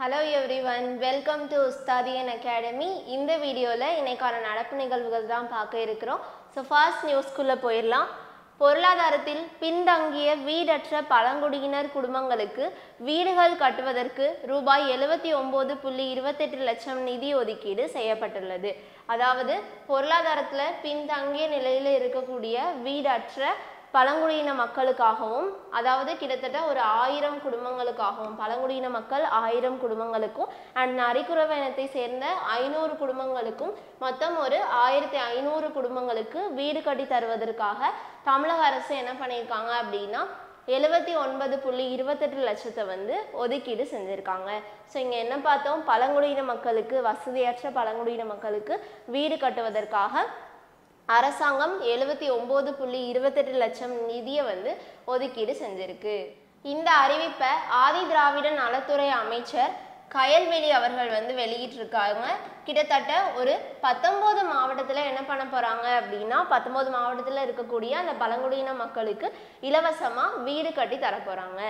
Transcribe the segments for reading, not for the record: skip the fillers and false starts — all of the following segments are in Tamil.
Hello everyone, welcome to Ustadian Academy. In this video, we will So, first news kulla poyiralam. பொருளாதாரத்தில் பின்தங்கிய வீடற்ற பழங்குடியினர் குடும்பங்களுக்கு வீடுகள் கட்டுவதற்கு ரூபாய் 79.28 லட்சம் நிதி ஒதுக்கீடு செய்யப்பட்டுள்ளது. அதாவது பொருளாதாரத்துல பின்தங்கிய நிலையில இருக்கக்கூடிய வீடற்ற பழங்குடியின மக்களுக்காகவும் அதாவது கிட்டத்தட்ட ஒரு 1000 குடும்பங்களுக்காகவும் பழங்குடியின மக்கள் 1000 குடும்பங்களுக்கும் and நரிக்குறவ இனத்தை சேர்ந்த 500 குடும்பங்களுக்கும் மொத்தம் ஒரு 1500 குடும்பங்களுக்கு வீடு கட்டி தருவதற்காக தமிழக அரசு என்ன பண்ணிருக்காங்க அப்படினா 79.28 லட்சத்தை வந்து ஒதுக்கீடு செஞ்சிருக்காங்க. சோ இங்க என்ன பார்த்தோம் பழங்குடியின மக்களுக்கு வசதியற்ற பழங்குடியின மக்களுக்கு வீடு கட்டுவதற்காக அரசாங்கம் 79.28 லட்சம் நிதியை வந்து ஒதுக்கீடு செஞ்சிருக்கு. இந்த அறிவிப்பை ஆதிதிராவிட நலத்துறை அமைச்சர் கயல்வெளி அவர்கள் வந்து வெளியிட்டிருக்காங்க. கிட்டத்தட்ட ஒரு 19 மாவட்டத்துல என்ன பண்ண போறாங்க அப்படினா 19 மாவட்டத்துல இருக்கக்கூடிய அந்த பழங்குடியின மக்களுக்கு இலவசமா வீடு கட்டி தர போறாங்க.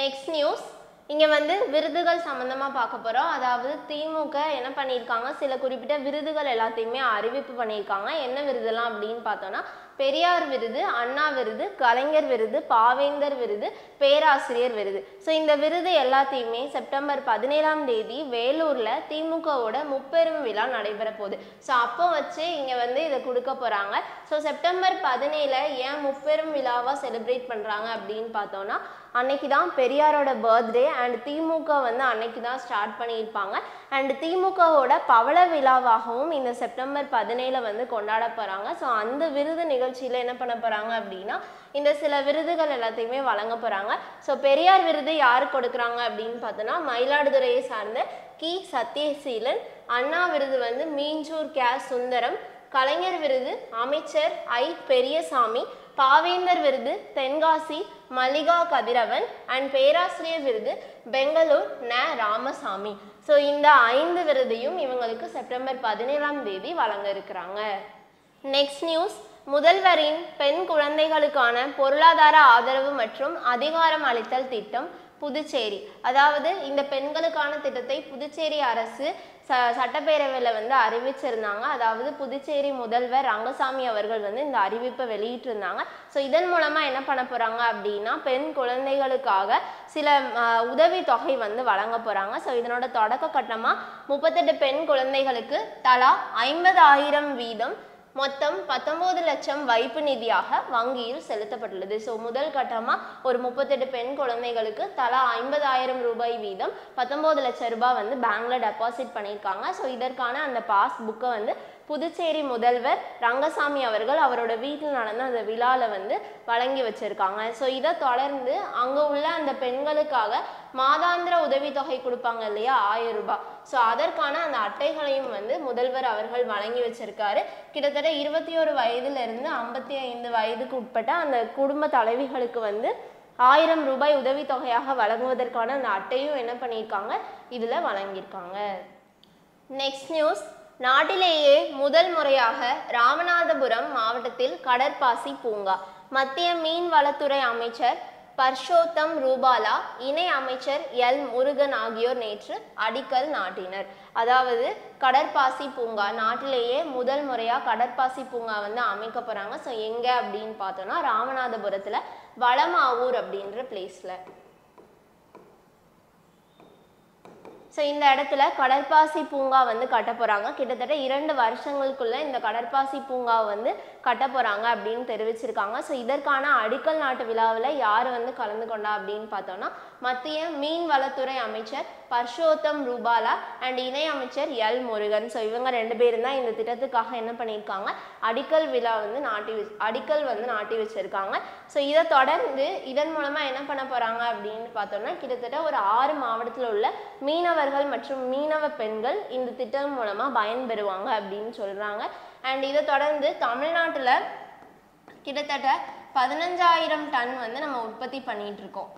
நெக்ஸ்ட் நியூஸ் இங்க வந்து விருதுகள் சம்பந்தமா பார்க்க போறோம். அதாவது திமுக என்ன பண்ணிருக்காங்க சில குறிப்பிட்ட விருதுகள் எல்லாத்தையுமே அறிவிப்பு பண்ணிருக்காங்க. என்ன விருதுலாம் அப்படினு பார்த்தோம்னா பெரியார் விருது, அண்ணா விருது, கலைஞர் விருது, பாவேந்தர் விருது, பேராசிரியர் விருது. சோ இந்த விருது எல்லாத்தையுமே செப்டம்பர் 17ஆம் தேதி வேலூர்ல திமுகவோட முப்பெரும் விழா நடைபெற போகுது. சோ அப்போ வச்சு இங்க வந்து இத கொடுக்க போறாங்க. சோ செப்டம்பர் 17 ஏன் முப்பெரும் விழாவா செலிப்ரேட் பண்றாங்க அப்படினு பார்த்தோம்னா அன்னைக்கு தான் பெரியாரோட பர்த்டே and திமுக வந்து அன்னைக்கு தான் ஸ்டார்ட் பண்ணிருப்பாங்க and திமுகவோட பவள விழாவாகவும் இந்த செப்டம்பர் 17 வந்து கொண்டாட போறாங்க. சோ அந்த விருது நிகழ்ச்சியில என்ன பண்ண போறாங்க அப்படினா இந்த சில விருதுகள் எல்லாத்தையுமே வழங்க போறாங்க. சோ பெரியார் விருது யார் கொடுக்கறாங்க அப்படினு பார்த்தனா மயிலாடுதுறையை சார்ந்த கி சத்யசீலன், அண்ணா விருது வந்து மீஞ்சூர் கே சுந்தரம், கலைஞர் விருது அமைச்சர் ஐ பெரியசாமி, பாவேந்தர் விருது தென்காசி மல்லிகா கதிரவன் and பேராசிரியர் விருது பெங்களூர் ந ராமசாமி. சோ இந்த 5 விருதையும் இவங்களுக்கு செப்டம்பர் 17ஆம் தேதி வழங்க இருக்கிறாங்க. நெக்ஸ்ட் நியூஸ் முதல்வரின் பெண் குழந்தைகளுக்கான பொருளாதார ஆதரவு மற்றும் அதிகாரம் அளித்தல் திட்டம் புதுச்சேரி. அதாவது இந்த பெண்களுக்கான திட்டத்தை புதுச்சேரி அரசு சட்டப்பேரவையில வந்து அறிவிச்சிருந்தாங்க. அதாவது புதுச்சேரி முதல்வர் ரங்கசாமி அவர்கள் வந்து இந்த அறிவிப்பை வெளியிட்டிருந்தாங்க. சோ இதன் மூலமா என்ன பண்ண போறாங்க அப்படினா பெண் குழந்தைகளுக்காக சில உதவி தொகை வந்து வழங்க போறாங்க. சோ இதனோட தொடக்க கட்டமா 38 பெண் குழந்தைகளுக்கு தலா 50,000 வீதம் மொத்தம் 19 லட்சம் வைப்பு நிதியாக வங்கியில் செலுத்தப்பட்டுள்ளது. ஸோ முதல் கட்டமாக ஒரு 38 பெண் குழந்தைகளுக்கு தலா 50,000 ரூபாய் வீதம் 19 லட்சம் ரூபாய் வந்து பேங்க்ல டெபாசிட் பண்ணியிருக்காங்க. ஸோ இதற்கான அந்த பாஸ் புக்கை வந்து புதுச்சேரி முதல்வர் ரங்கசாமி அவர்கள் அவரோட வீட்டில் நடந்த அந்த விழாவில் வந்து வழங்கி வச்சிருக்காங்க. ஸோ இதை தொடர்ந்து அங்கே உள்ள அந்த பெண்களுக்காக மாதாந்திர உதவித்தொகை கொடுப்பாங்க இல்லையா 1000 ரூபாய். ஸோ அதற்கான அந்த அட்டைகளையும் வந்து முதல்வர் அவர்கள் வழங்கி வச்சிருக்காரு. கிட்டத்தட்ட 21 வயதிலிருந்து 55 வயதுக்கு உட்பட்ட அந்த குடும்ப தலைவிகளுக்கு வந்து 1000 ரூபாய் உதவித்தொகையாக வழங்குவதற்கான அந்த அட்டையும் என்ன பண்ணியிருக்காங்க இதில் வழங்கியிருக்காங்க. நெக்ஸ்ட் நியூஸ் நாட்டிலேயே முதல் முறையாக ராமநாதபுரம் மாவட்டத்தில் கடற்பாசி பூங்கா. மத்திய மீன்வளத்துறை அமைச்சர் பர்ஷோத்தம் ரூபாலா, இணை அமைச்சர் எல். முருகன் ஆகியோர் நேற்று அடிக்கல் நாட்டினர். அதாவது கடற்பாசி பூங்கா நாட்டிலேயே முதல் முறையாக கடற்பாசி பூங்கா வந்து அமைக்க போறாங்க. ஸோ எங்க அப்படின்னு பார்த்தோம்னா ராமநாதபுரத்துல வளமாவூர் அப்படின்ற பிளேஸ்ல. ஸோ இந்த இடத்துல கடற்பாசி பூங்கா வந்து கட்ட போகிறாங்க. கிட்டத்தட்ட 2 வருஷங்களுக்குள்ளே இந்த கடற்பாசி பூங்காவை வந்து கட்ட போகிறாங்க அப்படின்னு தெரிவிச்சிருக்காங்க. ஸோ இதற்கான அடிக்கல் நாட்டு விழாவில் யார் வந்து கலந்து கொண்டா அப்படின்னு பார்த்தோம்னா மத்திய மீன்வளத்துறை அமைச்சர் பர்ஷோத்தம் ரூபாலா அண்ட் இணை அமைச்சர் எல். முருகன். ஸோ இவங்க 2 பேரும் தான் இந்த திட்டத்துக்காக என்ன பண்ணியிருக்காங்க அடிக்கல் விழா வந்து அடிக்கல் வந்து நாட்டி வச்சிருக்காங்க. ஸோ இதை தொடர்ந்து இதன் மூலமாக என்ன பண்ண போகிறாங்க அப்படின்னு பார்த்தோம்னா கிட்டத்தட்ட ஒரு 6 மாவட்டத்தில் உள்ள மீனவர் மற்றும் மீனவ பெண்கள் இந்த திட்டம் மூலமா பயன்பெறுவாங்க அப்படின்னு சொல்றாங்க. அண்ட் இதை தொடர்ந்து தமிழ்நாட்டுல கிட்டத்தட்ட 15,000 டன் வந்து நம்ம உற்பத்தி பண்ணிட்டு இருக்கோம்.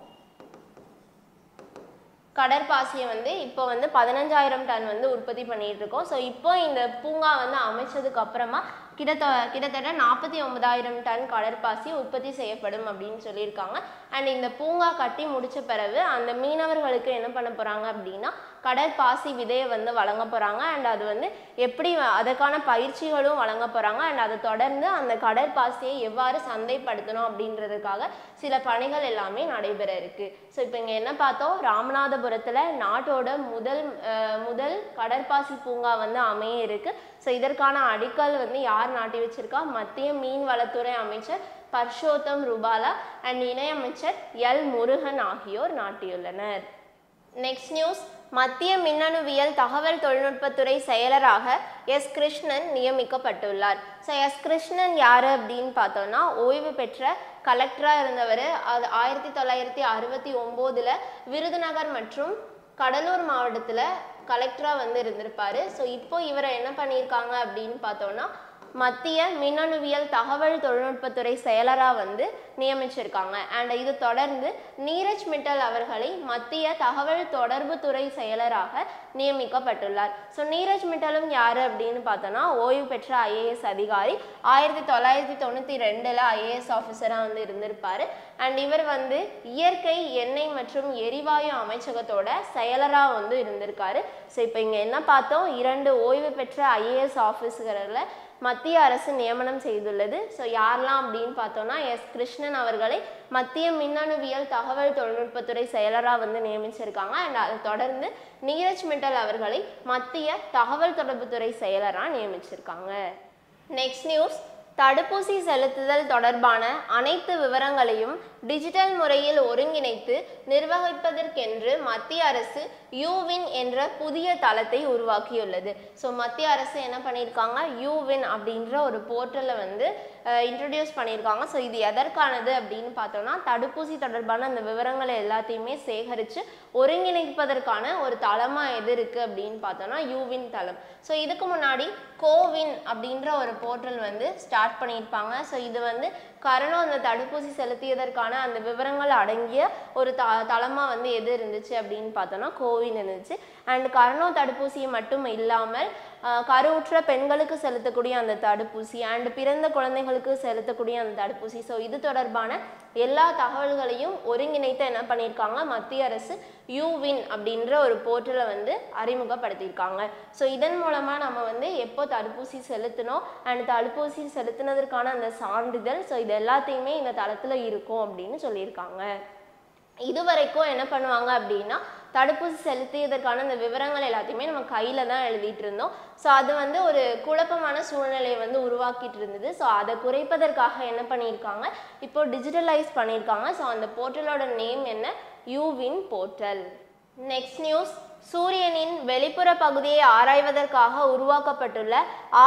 கடற்பாசியை வந்து இப்போ வந்து 15,000 டன் வந்து உற்பத்தி பண்ணிட்டு இருக்கோம். ஸோ இப்போ இந்த பூங்கா வந்து அமைச்சதுக்கு அப்புறமா கிட்டத்தட்ட 49,000 டன் கடற்பாசி உற்பத்தி செய்யப்படும் அப்படின்னு சொல்லியிருக்காங்க. And in the Punga Kati Mudicha Parave and the மீனவர்களுக்கு என்ன பண்ண போறாங்க அப்படினா கடல் பாசி விதையை வந்து வழங்க போறாங்க and அது வந்து எப்படி அதற்கான பயிற்சிகளும் வழங்க போறாங்க and அது தொடர்ந்து அந்த கடல் பாசியை எவ்வாறு சந்தைப்படுத்தணும் அப்படிங்கிறதுக்காக சில பணிகள் எல்லாமே நடைபெற இருக்கு சோ இப்போ இங்க என்ன பார்த்தோம் ராமநாதபுரத்துல நாட்டோட முதல் கடல் பாசி பூங்கா வந்து அமைய இருக்கு சோ இதற்கான அடிக்கல் வந்து யார் நாட்டி வச்சிருக்கா மத்திய மீன்வளத்துறை அமைச்சர் Parshottam Rupala and Inai Amachar L. Murugan Ahiyor Naatiyullanar. Next news மத்திய மின்னணுவியல் தகவல் தொழில்நுட்பத்துறை செயலராக எஸ் கிருஷ்ணன் நியமிக்கப்பட்டுள்ளார். சோ எஸ் கிருஷ்ணன் யார் அப்படினு பார்த்தோம்னா ஓய்வு பெற்ற கலெக்டரா இருந்தவர் 1969ல விருதுநகர் மற்றும் கடலூர் மாவட்டத்துல கலெக்டரா வந்து இருந்திருப்பாரு. சோ இப்போ இவரை என்ன பண்ணிருக்காங்க அப்படினு பார்த்தோம்னா மத்திய மின்னணுவியல் தகவல் தொழில்நுட்பத்துறை செயலரா வந்து நியமிச்சிருக்காங்க and இது தொடர்ந்து நீரஜ் மிட்டல் அவர்களை மத்திய தகவல் தொடர்பு துறை செயலராக நியமிக்கப்பட்டுள்ளார் சோ நீரஜ் மிட்டலும் யார் அப்படினு பார்த்தனா ஓய்வு பெற்ற ஐஏஎஸ் அதிகாரி 1992ல ஐஏஎஸ் ஆபீசரா வந்து இருந்திருப்பார் and இவர் வந்து இயற்கை எண்ணெய் மற்றும் எரிவாயு அமைச்சகத்தோட செயலரா வந்து இருந்திருக்காரு சோ இப்போ இங்க என்ன பார்த்தோம் இரண்டு ஓய்வு பெற்ற ஐஏஎஸ் ஆபீசர்களை மத்திய அரசு நியமனம் செய்துள்ளது சோ யாரெல்லாம் அப்படினு பார்த்தோம்னா எஸ் கிருஷ்ணன் அவர்களை மத்திய மின்னணுவியல் தகவல் தொழில்நுட்பத்துறை செயலரா வந்து நியமிச்சிருக்காங்க and அது தொடர்ந்து நீரஜ் மிட்டல் அவர்களை மத்திய தகவல் தொடர்புத்துறை செயலரா நியமிச்சிருக்காங்க Next news தடுப்பூசி செலுத்துதல் தொடர்பான அனைத்து விவரங்களையும் டிஜிட்டல் முறையில் ஒருங்கிணைத்து நிர்வகிப்பதற்கென்று மத்திய அரசு யூவின் என்ற புதிய தளத்தை உருவாக்கியுள்ளது. சோ மத்திய அரசு என்ன பண்ணிருக்காங்க யூவின் அப்படிங்கற ஒரு போர்ட்டலை வந்து இன்ட்ரோ듀ஸ் பண்ணிருக்காங்க. சோ இது எதற்கானது அப்படினு பார்த்தோம்னா தடுப்பூசி தொடர்பான அந்த விவரங்களை எல்லாத்தையுமே சேகரித்து ஒருங்கிணைப்பதற்கான ஒரு தளமா எது இருக்கு அப்படினு பார்த்தோம்னா யூவின் தளம். சோ இதுக்கு முன்னாடி கோவின் அப்படிங்கற ஒரு போர்ட்டல் வந்து ஸ்டார்ட் பண்ணிருப்பாங்க. சோ இது வந்து காரணோ அந்த தடுப்பூசி செலுத்தியதற்கான அந்த விவரங்கள் அடங்கிய ஒரு தளமா வந்து எது இருந்துச்சு அப்படினு பார்த்தோம்னா கோவின் இருந்துச்சு and காரணோ தடுப்பூசி மட்டும் இல்லாமல் கருவுற்ற பெண்களுக்கு செலுத்தக்கூடிய அந்த தடுப்பூசி and பிறந்த குழந்தைகளுக்கு செலுத்தக்கூடிய அந்த தடுப்பூசி சோ இது தொடர்பான எல்லா தகவல்களையும் ஒருங்கிணைத்து என்ன பண்ணிருக்காங்க மத்திய அரசு யூவின் அப்படிங்கற ஒரு போர்ட்டலை வந்து அறிமுகப்படுத்திருக்காங்க சோ இதன் மூலமா நம்ம வந்து எப்போ தடுப்பூசி செலுத்துனோம் and தடுப்பூசி செலுத்துனதற்கான அந்த சான்றிதழ் சோ இது எல்லாத்தையுமே இந்த தளத்துல இருக்கும் அப்படினு சொல்லிருக்காங்க இதுவரைக்கும் என்ன பண்ணுவாங்க அப்படினா தடுப்பூசி செலுத்தியதற்கான அந்த விவரங்கள் எல்லாத்தையுமே நம்ம கையில தான் எழுதிட்டு இருந்தோம் சோ அது வந்து ஒரு குழப்பமான சூழ்நிலையை வந்து உருவாக்கிட்டு இருந்தது சோ அதை குறைப்பதற்காக என்ன பண்ணிருக்காங்க இப்போ டிஜிட்டலைஸ் பண்ணிருக்காங்க சோ அந்த போர்ட்டலோட நேம் என்ன யூவின் போர்ட்டல் நெக்ஸ்ட் நியூஸ் சூரியனின் வெளிப்புற பகுதியை ஆராய்வதற்காக உருவாக்கப்பட்டுள்ள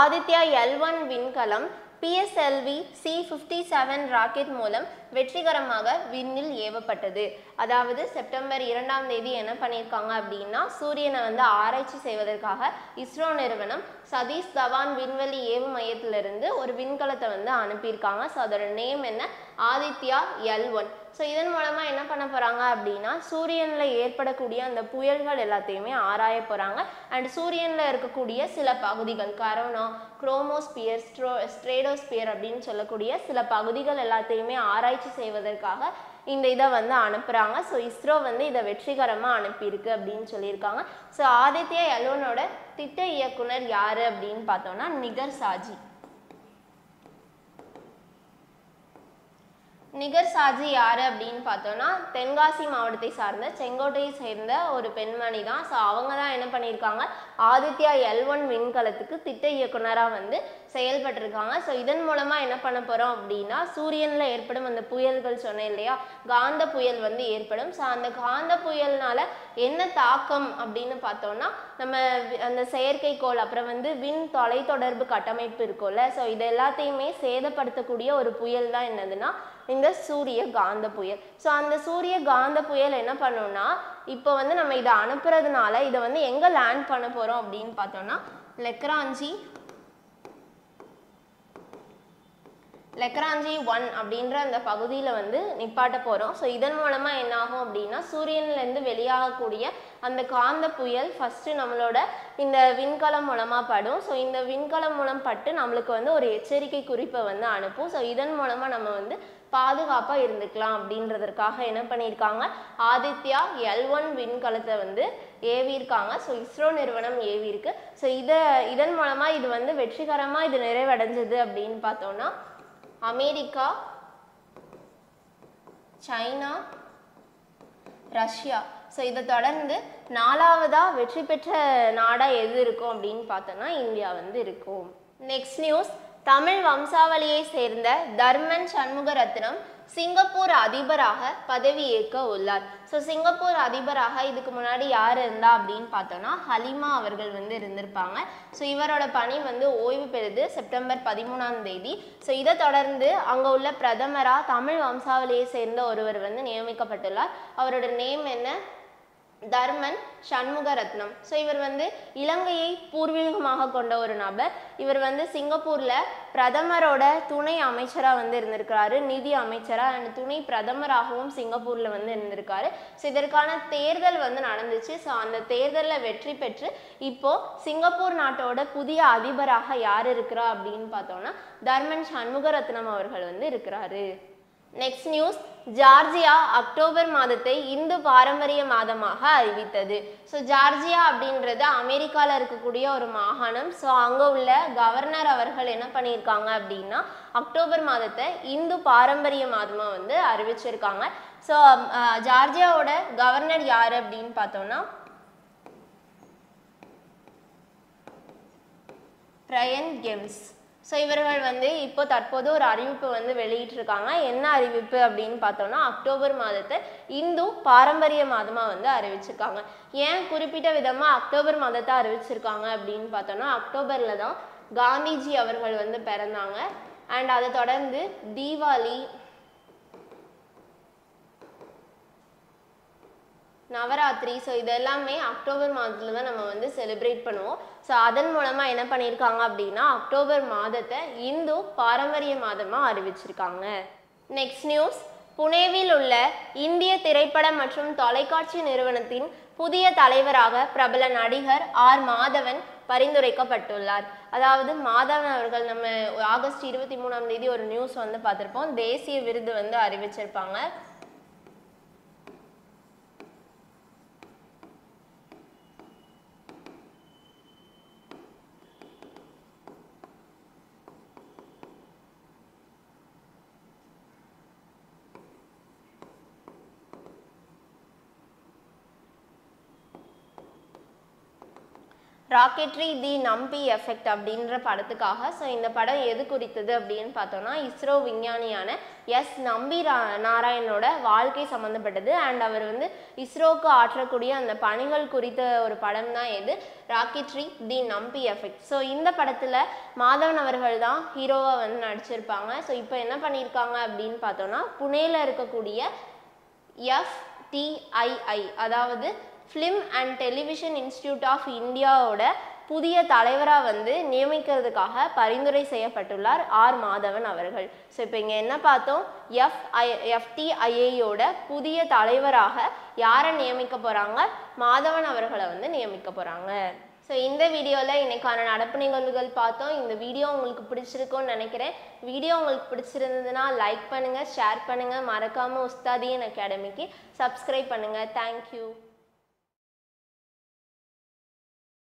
ஆதித்யா L1 விண்கலம் PSLV C57 ராக்கெட் மூலம் வெற்றிகரமாக விண்ணில் ஏவப்பட்டது. அதாவது செப்டம்பர் 2ஆம் தேதி என்ன பண்ணிருக்காங்க அப்படினா சூரியனை வந்து ஆராய்ச்சி செய்வதற்காக இஸ்ரோ நிறுவனம் சதீஷ் தவான் விண்வெளி ஏவு மையத்துல இருந்து ஒரு விண்கலத்தை வந்து அனுப்பிருக்காங்க. சோ அதோட நேம் என்ன ஆதித்யா L1. சோ இதன் மூலமா என்ன பண்ண போறாங்க அப்படினா சூரியன்ல ஏற்படக்கூடிய அந்த புயல்கள் எல்லாத்தையுமே ஆராய போறாங்க and சூரியன்ல இருக்கக்கூடிய சில பகுதிகள் கரோனா குரோமோஸ்பியர் ஸ்ட்ரேடோஸ்பியர் அப்படினு சொல்லக்கூடிய சில பகுதிகள் எல்லாத்தையுமே ஆராய்ச்சி செய்வதற்காக இந்த இத வந்து அனுப்புறாங்க சோ இஸ்ரோ வந்து இத வெற்றிகரமா அனுப்பிருக்கு அப்படினு சொல்லிருக்காங்க சோ ஆதித்யா L1 ஓட திட்ட இயக்குனர் யாரு அப்படினு பார்த்தோம்னா நிகர் சாஜி யார் அப்படினு பார்த்தோம்னா தென்காசி மாவட்டத்தை சார்ந்த செங்கோட்டையை சேர்ந்த ஒரு பெண்மணி தான் சோ அவங்க தான் என்ன பண்ணிருக்காங்க ஆதித்யா L1 விண்கலத்துக்கு திட்ட இயக்குனரா வந்து செயல்பட்டிருக்காங்க சோ இதன் மூலமா என்ன பண்ண போறோம் அப்படினா சூரியன்ல ஏற்படும் அந்த புயல்கள் சொன்னே இல்லையா காந்த புயல் வந்து ஏற்படும் சோ அந்த காந்த புயல்னால என்ன தாக்கம் அப்படினு பார்த்தோம்னா நம்ம அந்த செயற்கை கோள் அப்புறம் வந்து விண் தொலை தொடர்பு கட்டமைப்பு இருக்குல்ல சோ இத எல்லாத்தையுமே சேதப்படுத்தக்கூடிய ஒரு புயல் தான் என்னதுன்னா இந்த சூரிய காந்த புயல் சோ அந்த சூரிய காந்த புயல் என்ன பண்ணும்னா இப்போ வந்து நம்ம இத அனுப்புறதுனால இத வந்து எங்க லேண்ட் பண்ண போறோம் அப்படினு பார்த்தோம்னா லெக்ராஞ்சி Lagrange 1 அப்படிங்கற அந்த பகுதியில வந்து நிப்பாட்ட போறோம். சோ இதன் மூலமா என்ன ஆகும் அப்படினா சூரியன்ல இருந்து வெளியாக கூடிய அந்த காந்த புயல் ஃபர்ஸ்ட் நம்மளோட இந்த விண்கலம் மூலமா படும். சோ இந்த விண்கலம் மூலம் பட்டு நமக்கு வந்து ஒரு எச்சரிக்கை குறிப்பை வந்து அனுப்பும். சோ இதன் மூலமா நம்ம வந்து பாதுகாப்பா இருந்துக்கலாம் அப்படின்றதற்காக என்ன பண்ணிருக்காங்க ஆதித்யா L1 விண்கலத்தை வந்து ஏவி இருக்காங்க. சோ இஸ்ரோ நிறுவனம் ஏவி இருக்கு. சோ இதன் மூலமா இது வந்து வெற்றிகரமா இது நிறைவடைஞ்சது அப்படினு பார்த்தோம்னா America, China, Russia. So, இத தொடர்ந்து நாலாவதா வெற்றி பெற்ற நாடா எது இருக்கும் அப்படினு பார்த்தனா இந்தியா வந்து இருக்கும். Next news, தமிழ் வம்சாவளியை சேர்ந்த தர்மன் சண்முகரத்னம் சிங்கப்பூர் அதிபராக பதவியேற்க உள்ளார். சோ சிங்கப்பூர் அதிபராக இதுக்கு முன்னாடி யார் இருந்தா அப்படினு பார்த்தோம்னா ஹலிமா அவர்கள் வந்து இருந்திருப்பாங்க. சோ இவரோட பணி வந்து ஓய்வு பெறுது செப்டம்பர் 13ஆம் தேதி. சோ இத தொடர்ந்து அங்க உள்ள பிரதமரா தமிழ் வம்சாவளியை சேர்ந்த ஒருவர் வந்து நியமிக்கப்பட்டுள்ளார். அவரோட நேம் என்ன தர்மன் சண்முகரத்னம். சோ இவர் வந்து இலங்கையை பூர்வீகமாக கொண்ட ஒரு நபர். இவர் வந்து சிங்கப்பூர்ல பிரதமரோட துணை அமைச்சரா வந்து இருந்திருக்காரு, நிதி அமைச்சரா and துணை பிரதமராகவும் சிங்கப்பூர்ல வந்து இருந்திருக்காரு. சோ இதற்கான தேர்தல் வந்து நடந்துச்சு. சோ அந்த தேர்தல்ல வெற்றி பெற்று இப்போ சிங்கப்பூர் நாட்டோட புதிய அதிபராக யார் இருக்கிறா அப்படின்னு பார்த்தோம்னா தர்மன் சண்முகரத்னம் அவர்கள் வந்து இருக்கிறாரு. Next news, ஜார்ஜியா அக்டோபர் மாதத்தை இந்து பாரம்பரிய மாதமாக அறிவித்தது. ஸோ ஜார்ஜியா அப்படின்றது அமெரிக்காவில் இருக்கக்கூடிய ஒரு மாகாணம். ஸோ அங்கே உள்ள கவர்னர் அவர்கள் என்ன பண்ணியிருக்காங்க அப்படின்னா அக்டோபர் மாதத்தை இந்து பாரம்பரிய மாதமாக வந்து அறிவிச்சிருக்காங்க. ஸோ ஜார்ஜியாவோட கவர்னர் யார் அப்படின்னு பார்த்தோம்னா பிரையன் கெம்ஸ். ஸோ இவர்கள் வந்து இப்போ தற்போது ஒரு அறிவிப்பு வந்து வெளியிட்டிருக்காங்க. என்ன அறிவிப்பு அப்படின்னு பார்த்தோம்னா அக்டோபர் மாதத்தை இந்து பாரம்பரிய மாதமாக வந்து அறிவிச்சிருக்காங்க. ஏன் குறிப்பிட்ட விதமாக அக்டோபர் மாதத்தை அறிவிச்சிருக்காங்க அப்படின்னு பார்த்தோம்னா அக்டோபரில் தான் காந்திஜி அவர்கள் வந்து பிறந்தாங்க. அண்ட் அதை தொடர்ந்து தீபாவளி, நவராத்திரி, ஸோ இதெல்லாமே அக்டோபர் மாதத்தில் தான் நம்ம வந்து செலிப்ரேட் பண்ணுவோம். ஸோ அதன் மூலமாக என்ன பண்ணியிருக்காங்க அப்படின்னா அக்டோபர் மாதத்தை இந்து பாரம்பரிய மாதமாக அறிவிச்சிருக்காங்க. நெக்ஸ்ட் நியூஸ், புனேவில் உள்ள இந்திய திரைப்பட மற்றும் தொலைக்காட்சி நிறுவனத்தின் புதிய தலைவராக பிரபல நடிகர் ஆர் மாதவன் பரிந்துரைக்கப்பட்டுள்ளார். அதாவது மாதவன் அவர்கள் நம்ம ஆகஸ்ட் 23ஆம் தேதி ஒரு நியூஸ் வந்து பார்த்துருப்போம், தேசிய விருது வந்து அறிவிச்சிருப்பாங்க. ராக்கெட்ரி தி நம்பி எஃபெக்ட் அப்படின்ற படத்துக்காக. ஸோ இந்த படம் எது குறித்தது அப்படின்னு பார்த்தோம்னா இஸ்ரோ விஞ்ஞானியான எஸ் நம்பி நாராயணனோட வாழ்க்கை சம்மந்தப்பட்டது. அண்ட் அவர் வந்து இஸ்ரோவுக்கு ஆற்றக்கூடிய அந்த பணிகள் குறித்த ஒரு படம் தான் எது ராக்கெட்ரி தி நம்பி எஃபெக்ட். ஸோ இந்த படத்தில் மாதவன் அவர்கள் தான் ஹீரோவாக வந்து நடிச்சிருப்பாங்க. ஸோ இப்போ என்ன பண்ணியிருக்காங்க அப்படின்னு பார்த்தோம்னா புனேயில் இருக்கக்கூடிய FTII அதாவது Film and Television Institute of India ஓட புதிய தலைவராக வந்து நியமிக்கிறதுக்காக பரிந்துரை செய்யப்பட்டுள்ளார் ஆர் மாதவன் அவர்கள். ஸோ இப்போ இங்கே என்ன பார்த்தோம் FTIIயோட புதிய தலைவராக யாரை நியமிக்க போகிறாங்க, மாதவன் அவர்களை வந்து நியமிக்க போகிறாங்க. ஸோ இந்த வீடியோவில் இன்றைக்கான நடப்பு நிகழ்வுகள் பார்த்தோம். இந்த வீடியோ உங்களுக்கு பிடிச்சிருக்கும்னு நினைக்கிறேன். வீடியோ உங்களுக்கு பிடிச்சிருந்ததுன்னா லைக் பண்ணுங்கள், ஷேர் பண்ணுங்கள், மறக்காமல் உஸ்தாதியன் அகாடமிக்கு சப்ஸ்கிரைப் பண்ணுங்கள். தேங்க்யூ.